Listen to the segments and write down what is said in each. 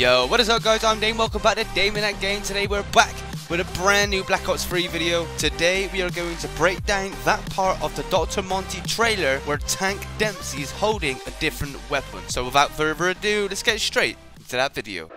Yo, what is up guys, I'm Dame, welcome back to Damon at Game. Today we're back with a brand new Black Ops 3 video. Today we are going to break down that part of the Dr. Monty trailer where Tank Dempsey is holding a different weapon. So without further ado, let's get straight into that video.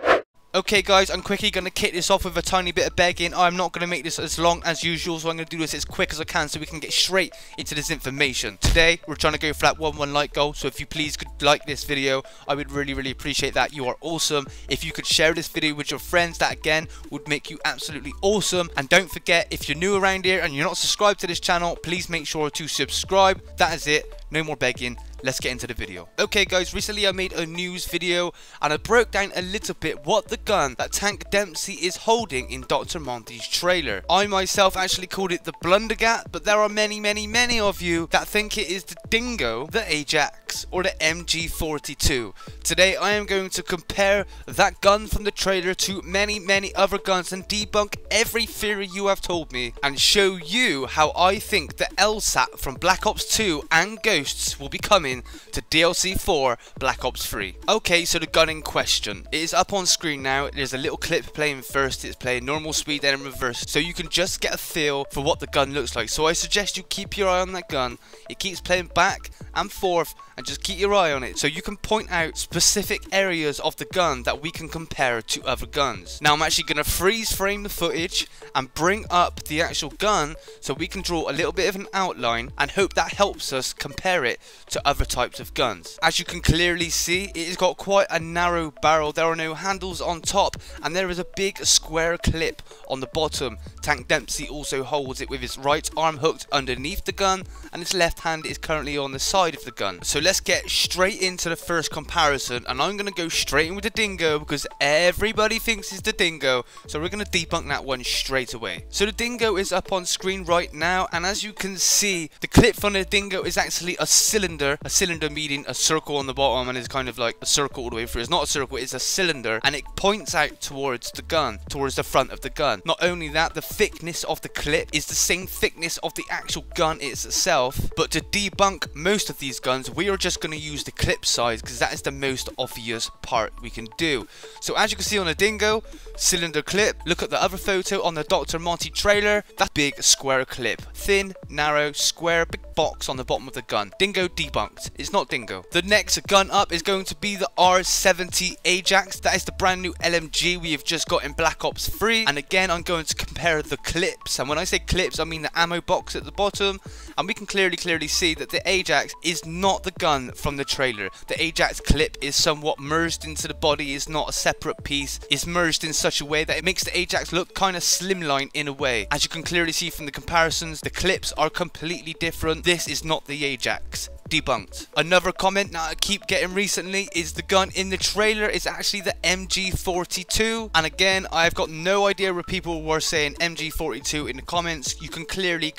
Okay guys, I'm quickly going to kick this off with a tiny bit of begging. I'm not going to make this as long as usual, so I'm going to do this as quick as I can so we can get straight into this information. Today, we're trying to go for that 1-1 like goal, so if you please could like this video, I would really appreciate that. You are awesome. If you could share this video with your friends, that again would make you absolutely awesome. And don't forget, if you're new around here and you're not subscribed to this channel, please make sure to subscribe. That is it. No more begging. Let's get into the video. Okay guys, recently I made a news video and I broke down a little bit what the gun that Tank Dempsey is holding in Dr. Monty's trailer. I myself actually called it the Blundergat, but there are many of you that think it is the Dingo, the Ajax, or the MG42. Today I am going to compare that gun from the trailer to many other guns and debunk every theory you have told me and show you how I think the LSAT from Black Ops 2 and Ghosts will be coming to DLC 4 Black Ops 3. Okay, so the gun in question, it is up on screen now. There's a little clip playing first. It's playing normal speed then in reverse, so you can just get a feel for what the gun looks like. So I suggest you keep your eye on that gun. It keeps playing back and forth, and just keep your eye on it so you can point out specific areas of the gun that we can compare to other guns. Now I'm actually going to freeze frame the footage and bring up the actual gun so we can draw a little bit of an outline and hope that helps us compare it to other types of guns. As you can clearly see, it has got quite a narrow barrel. There are no handles on top and there is a big square clip on the bottom. Tank Dempsey also holds it with his right arm hooked underneath the gun and his left hand is currently on the side of the gun. So let's get straight into the first comparison, and I'm going to go straight in with the Dingo because everybody thinks it's the Dingo, so we're going to debunk that one straight away. So the Dingo is up on screen right now, and as you can see, the clip from the Dingo is actually a cylinder meaning a circle on the bottom, and it's kind of like a circle all the way through. It's not a circle, it's a cylinder, and it points out towards the gun, towards the front of the gun. Not only that, the thickness of the clip is the same thickness of the actual gun itself, but to debunk most of these guns, we are just going to use the clip size because that is the most obvious part we can do. So as you can see on the Dingo, cylinder clip. Look at the other photo on the Dr. Monty trailer, that big square clip, thin, narrow, square, big box on the bottom of the gun. Dingo debunked. It's not Dingo. The next gun up is going to be the R-70 Ajax. That is the brand new LMG we have just got in Black Ops 3, and again I'm going to compare the clips, and when I say clips I mean the ammo box at the bottom, and we can clearly see that the Ajax is not the gun from the trailer. The Ajax clip is somewhat merged into the body, it's not a separate piece, it's merged in such a way that it makes the Ajax look kind of slimline in a way. As you can clearly see from the comparisons, the clips are completely different. This is not the Ajax. Debunked. Another comment that I keep getting recently is the gun in the trailer is actually the MG42, and again I've got no idea where people were saying MG42 in the comments. You can clearly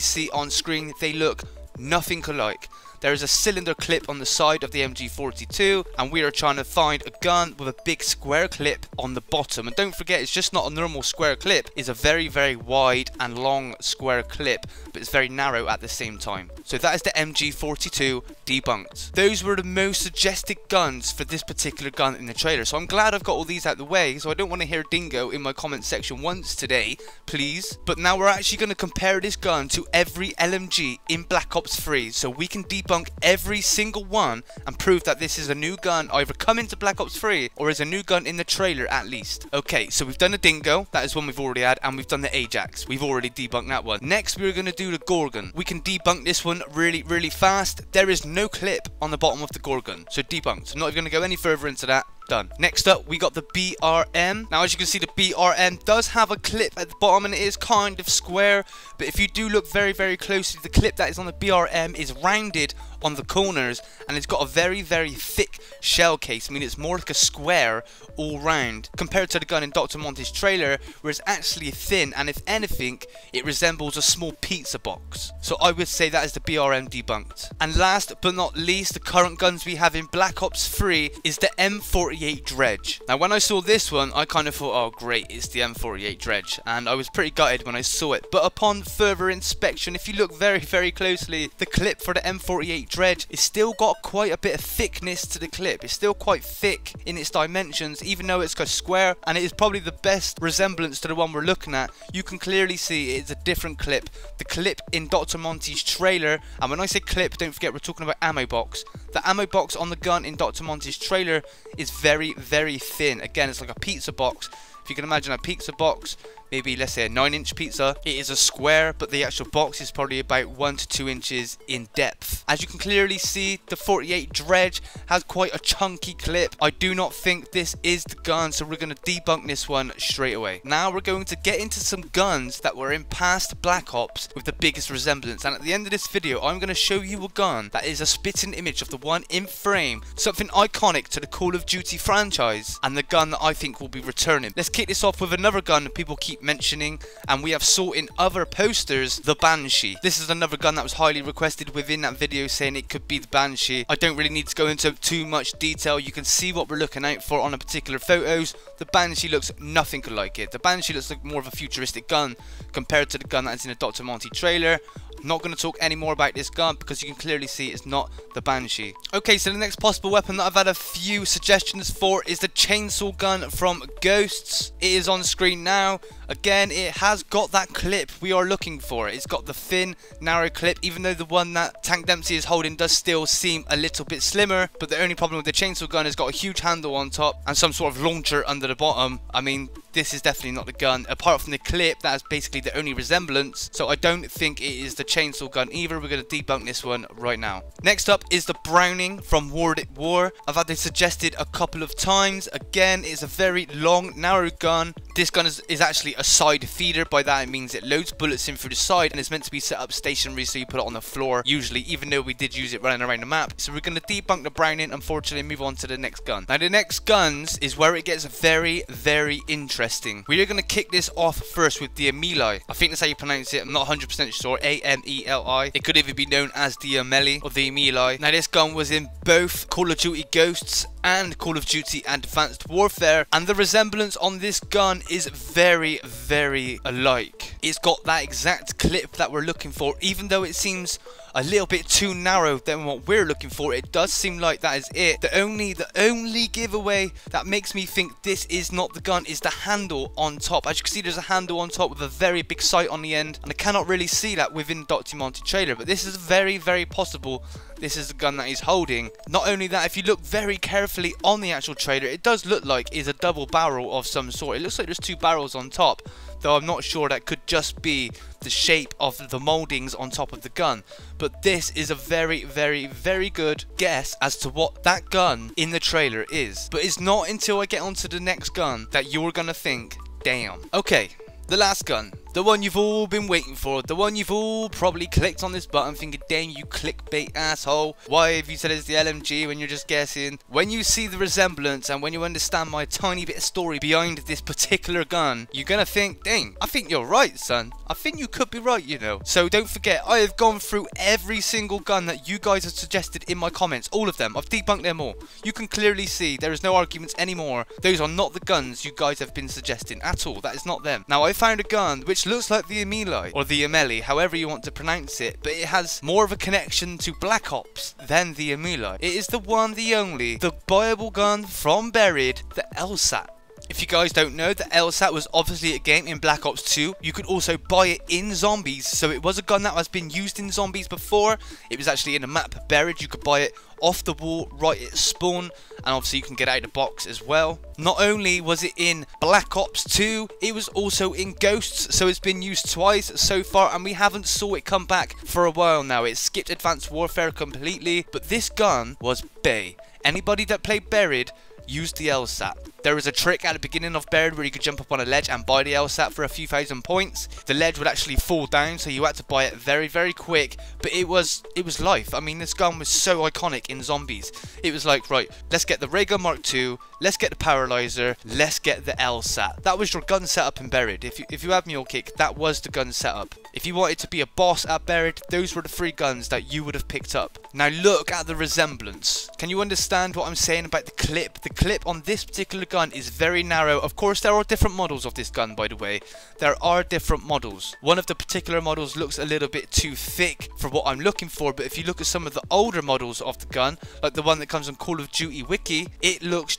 see on screen they look nothing alike. There is a cylinder clip on the side of the MG42, and we are trying to find a gun with a big square clip on the bottom. And don't forget, it's just not a normal square clip, it's a very wide and long square clip, but it's very narrow at the same time. So that is the MG42 debunked. Those were the most suggested guns for this particular gun in the trailer, so I'm glad I've got all these out of the way, so I don't want to hear Dingo in my comment section once today, please. But now we're actually going to compare this gun to every LMG in Black Ops 3, so we can debunk every single one and prove that this is a new gun either coming to Black Ops 3 or is a new gun in the trailer at least. Okay, so we've done the Dingo, that is one we've already had, and we've done the Ajax, we've already debunked that one. Next we're going to do the Gorgon. We can debunk this one really fast. There is no clip on the bottom of the Gorgon, so debunked. I'm not even going to go any further into that. Done. Next up we got the BRM. Now as you can see, the BRM does have a clip at the bottom and it is kind of square, but if you do look very closely, the clip that is on the BRM is rounded on the corners and it's got a very thick shell case. I mean, it's more like a square all round compared to the gun in Dr. Monty's trailer where it's actually thin, and if anything it resembles a small pizza box. So I would say that is the BRM debunked. And last but not least, the current guns we have in Black Ops 3 is the M48 Dredge. Now when I saw this one I kind of thought, oh great, it's the M48 Dredge, and I was pretty gutted when I saw it. But upon further inspection, if you look very closely, the clip for the M48 Dredge, it's still got quite a bit of thickness to the clip. It's still quite thick in its dimensions, even though it's got square, and it is probably the best resemblance to the one we're looking at. You can clearly see it's a different clip. The clip in Dr. Monty's trailer, and when I say clip, don't forget we're talking about ammo box. The ammo box on the gun in Dr. Monty's trailer is very, very thin. Again, it's like a pizza box. If you can imagine a pizza box, maybe let's say a 9-inch pizza, it is a square, but the actual box is probably about 1 to 2 inches in depth. As you can clearly see, the 48 Dredge has quite a chunky clip. I do not think this is the gun, so we're going to debunk this one straight away. Now we're going to get into some guns that were in past Black Ops with the biggest resemblance, and at the end of this video I'm going to show you a gun that is a spitting image of the one in frame, something iconic to the Call of Duty franchise, and the gun that I think will be returning. Let's kick this off with another gun that people keep mentioning, and we have saw in other posters, the Banshee. This is another gun that was highly requested within that video, saying it could be the Banshee. I don't really need to go into too much detail. You can see what we're looking out for on a particular photos. The Banshee looks nothing like it. The Banshee looks like more of a futuristic gun compared to the gun that is in the Dr. Monty trailer. Not going to talk any more about this gun because you can clearly see it's not the Banshee. Okay, so the next possible weapon that I've had a few suggestions for is the chainsaw gun from Ghosts. It is on screen now. Again, it has got that clip we are looking for. It's got the thin, narrow clip, even though the one that Tank Dempsey is holding does still seem a little bit slimmer. But the only problem with the chainsaw gun is it's got a huge handle on top and some sort of launcher under the bottom. I mean, this is definitely not the gun. Apart from the clip, that is basically the only resemblance. So I don't think it is the chainsaw gun either. We're going to debunk this one right now. Next up is the Browning from War at War. I've had this suggested a couple of times. Again, it's a very long, narrow gun. This gun is actually a side feeder. By that it means it loads bullets in through the side, and it's meant to be set up stationary, so you put it on the floor usually, even though we did use it running around the map. So we're going to debunk the Browning, unfortunately, and move on to the next gun. Now the next guns is where it gets very, very interesting. We are going to kick this off first with the Ameli. I think that's how you pronounce it. I'm not 100% sure. A-M-E-L-I. It could even be known as the Ameli or the Ameli. Now this gun was in both Call of Duty Ghosts and Call of Duty Advanced Warfare, and the resemblance on this gun is very, very alike. It's got that exact clip that we're looking for, even though it seems a little bit too narrow than what we're looking for. It does seem like that is it. The only giveaway that makes me think this is not the gun is the handle on top. As you can see, there's a handle on top with a very big sight on the end, and I cannot really see that within Dr. Monty trailer, but this is very, very possible. This is the gun that he's holding. Not only that, if you look very carefully on the actual trailer, it does look like it's a double barrel of some sort. It looks like there's two barrels on top, though I'm not sure. That could just be the shape of the mouldings on top of the gun. But this is a very, very, very good guess as to what that gun in the trailer is. But it's not until I get onto the next gun that you're gonna think, damn. Okay, the last gun. The one you've all been waiting for. The one you've all probably clicked on this button thinking, damn, you clickbait asshole. Why have you said it's the LMG when you're just guessing? When you see the resemblance and when you understand my tiny bit of story behind this particular gun, you're going to think, dang, I think you're right, son. I think you could be right, you know. So don't forget, I have gone through every single gun that you guys have suggested in my comments. All of them. I've debunked them all. You can clearly see there is no arguments anymore. Those are not the guns you guys have been suggesting at all. That is not them. Now, I found a gun which looks like the Ameli or the Ameli, however you want to pronounce it, but it has more of a connection to Black Ops than the Ameli. It is the one, the only, the viable gun from Buried, the LSAT. If you guys don't know, the LSAT was obviously a game in Black Ops 2. You could also buy it in Zombies, so it was a gun that has been used in Zombies before. It was actually in the map Buried. You could buy it off the wall right at spawn, and obviously you can get out of the box as well. Not only was it in Black Ops 2, it was also in Ghosts, so it's been used twice so far, and we haven't saw it come back for a while now. It skipped Advanced Warfare completely, but this gun was bae. Anybody that played Buried used the LSAT. There is a trick at the beginning of Buried where you could jump up on a ledge and buy the LSAT for a few thousand points. The ledge would actually fall down, so you had to buy it very, very quick. But it was life. I mean, this gun was so iconic in Zombies. It was like, right, let's get the Raygun Mark II, let's get the Paralyzer, let's get the LSAT. That was your gun setup in Buried. If you had Mule Kick, that was the gun setup. If you wanted to be a boss at Buried, those were the three guns that you would have picked up. Now look at the resemblance. Can you understand what I'm saying about the clip? The clip on this particular gun is very narrow. Of course, there are different models of this gun, by the way. There are different models. One of the particular models looks a little bit too thick for what I'm looking for, but if you look at some of the older models of the gun, like the one that comes on Call of Duty Wiki, it looks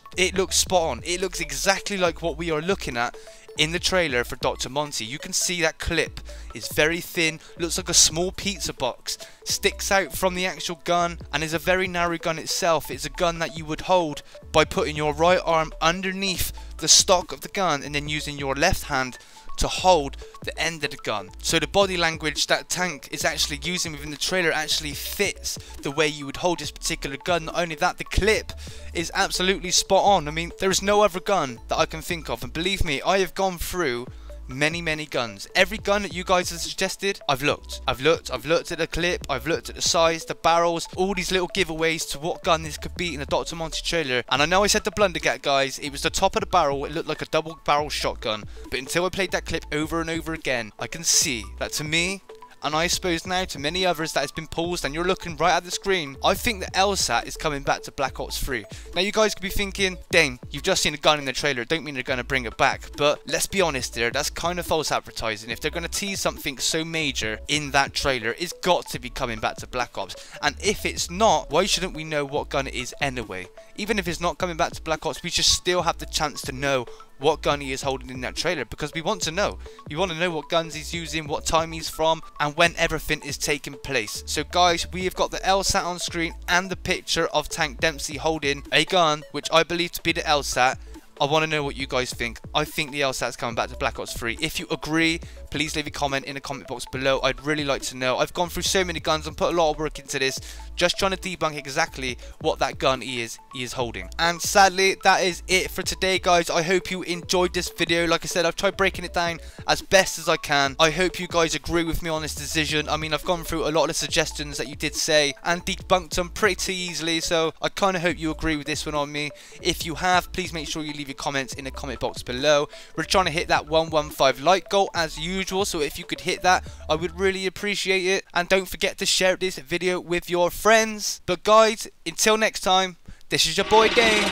spot on. It looks exactly like what we are looking at in the trailer for Dr. Monty. You can see that clip is very thin, looks like a small pizza box, sticks out from the actual gun, and is a very narrow gun itself. It's a gun that you would hold by putting your right arm underneath the stock of the gun and then using your left hand to hold the end of the gun. So the body language that Tank is actually using within the trailer actually fits the way you would hold this particular gun. Not only that, the clip is absolutely spot on. I mean, there is no other gun that I can think of, and believe me, I have gone through many guns. Every gun that you guys have suggested, I've looked at the clip, I've looked at the size, the barrels, all these little giveaways to what gun this could be in the Dr. Monty trailer. And I know I said the Blundergat, guys, it was the top of the barrel, it looked like a double barrel shotgun, but until I played that clip over and over again, I can see that, to me, and I suppose now to many others that has been paused and you're looking right at the screen, I think that LSAT is coming back to Black Ops 3. Now you guys could be thinking, dang, you've just seen a gun in the trailer, don't mean they're going to bring it back. But let's be honest there, that's kind of false advertising. If they're going to tease something so major in that trailer, it's got to be coming back to Black Ops. And if it's not, why shouldn't we know what gun it is anyway? Even if it's not coming back to Black Ops, we should still have the chance to know what gun he is holding in that trailer, because we want to know. You want to know what guns he's using, what time he's from, and when everything is taking place. So guys, we have got the LSAT on screen and the picture of Tank Dempsey holding a gun, which I believe to be the LSAT. I want to know what you guys think. I think the LSAT's coming back to Black Ops 3. If you agree, please leave a comment in the comment box below. I'd really like to know. I've gone through so many guns and put a lot of work into this, just trying to debunk exactly what that gun he is holding. And sadly, that is it for today, guys. I hope you enjoyed this video. Like I said, I've tried breaking it down as best as I can. I hope you guys agree with me on this decision. I mean, I've gone through a lot of the suggestions that you did say and debunked them pretty easily, so I kind of hope you agree with this one on me. If you have, please make sure you leave your comments in the comment box below. We're trying to hit that 115 like goal as usual, so if you could hit that, I would really appreciate it. And don't forget to share this video with your friends. But guys, until next time, this is your boy Dane,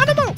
and I'm out.